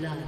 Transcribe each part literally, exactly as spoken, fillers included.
blood.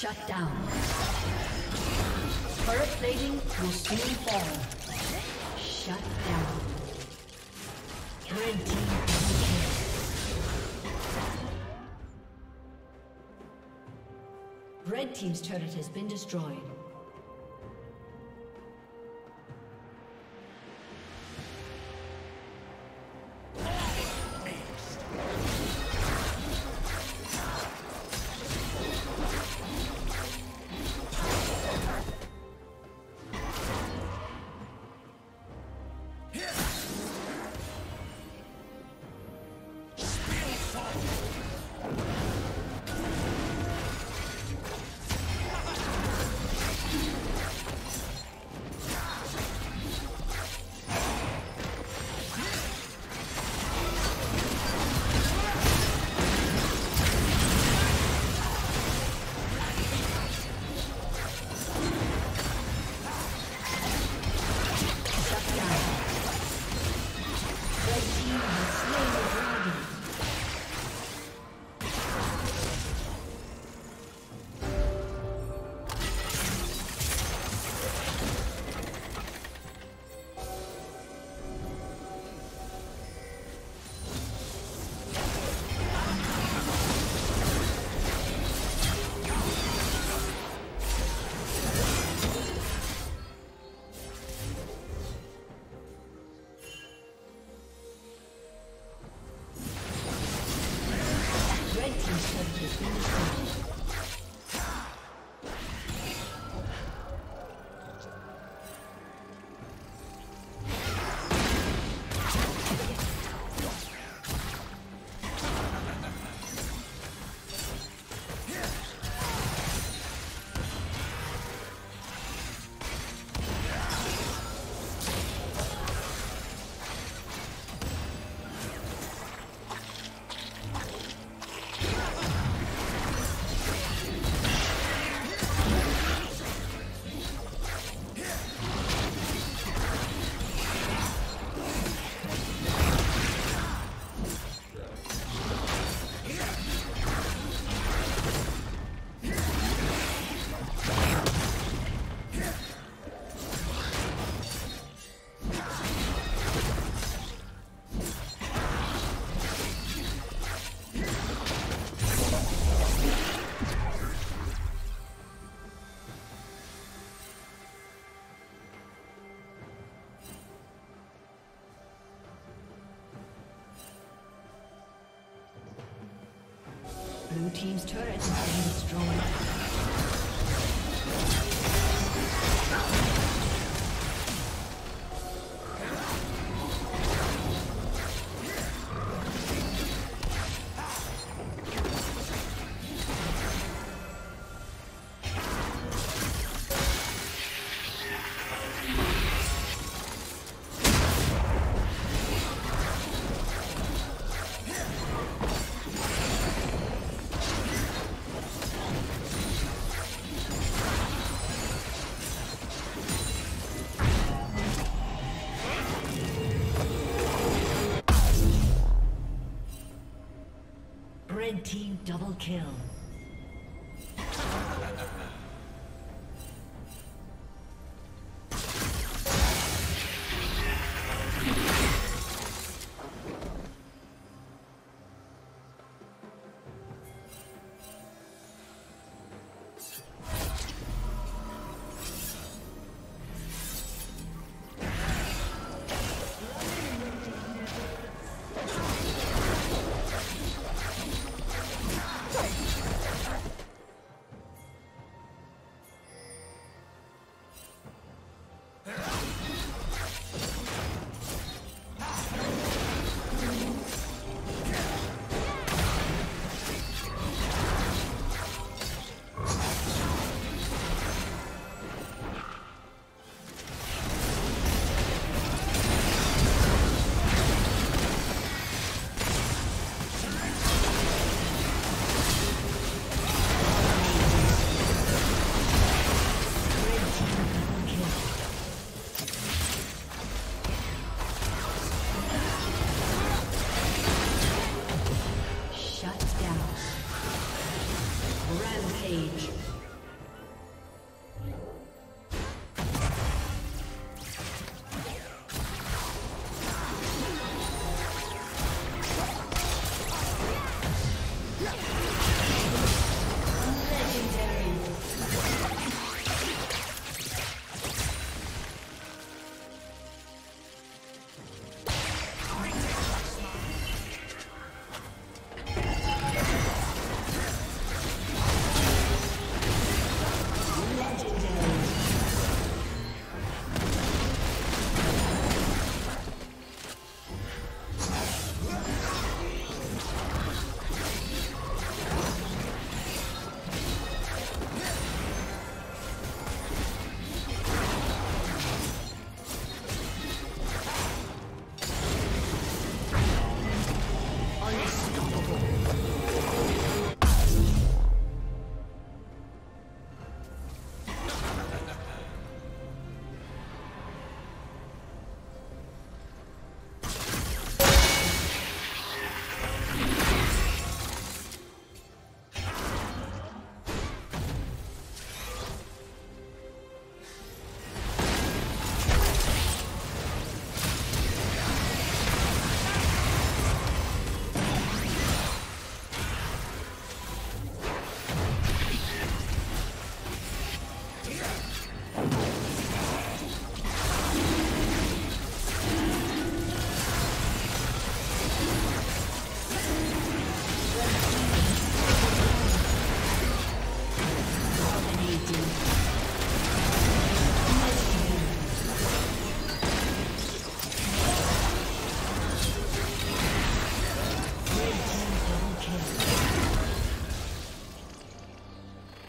Shut down. Turret plating will soon fall. Shut down. Red team double kill. Red team's turret has been destroyed. Blue team's turret has been destroyed. Team double kill.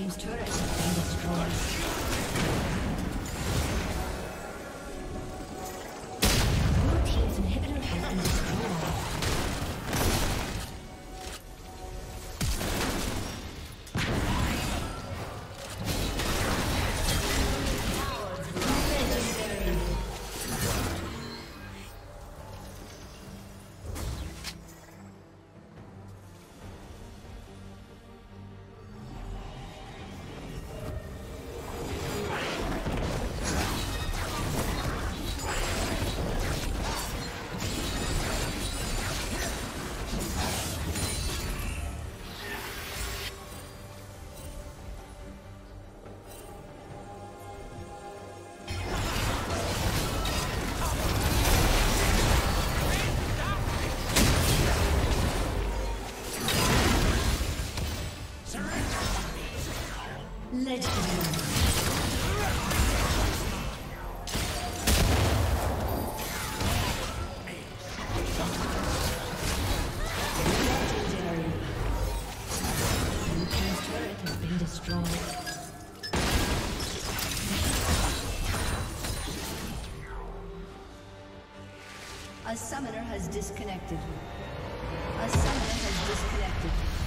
team's turret has been destroyed. Your team's inhibitor has been destroyed. A summoner has disconnected. A summoner has disconnected.